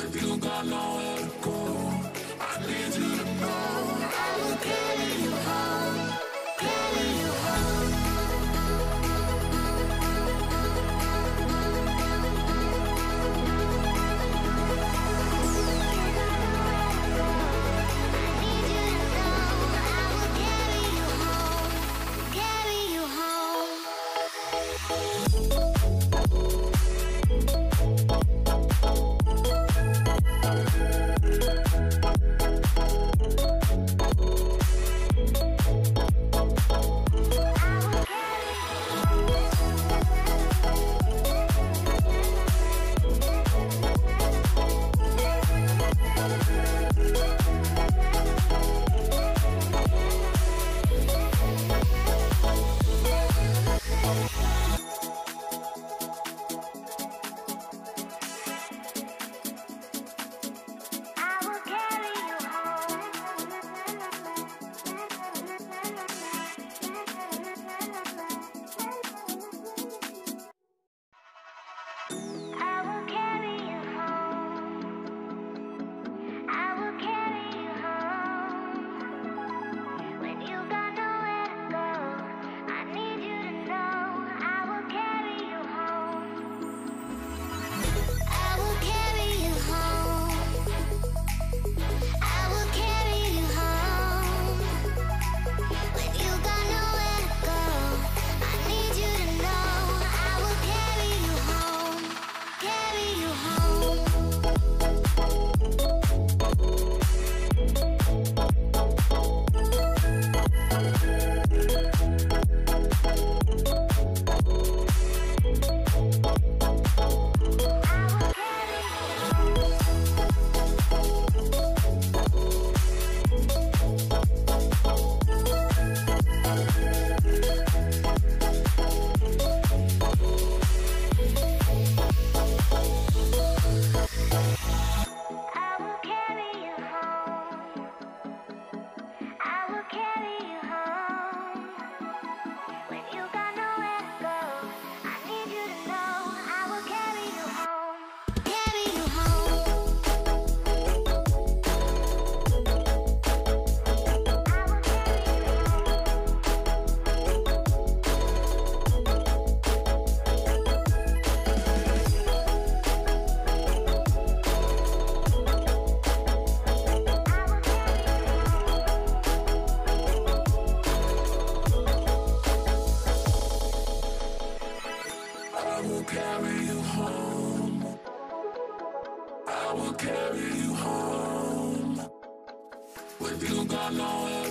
With you got nowhere to go. I need you to know I will carry you home, carry you home. I need you to know I will carry you home, carry you home. I will carry you home. With you got nowhere.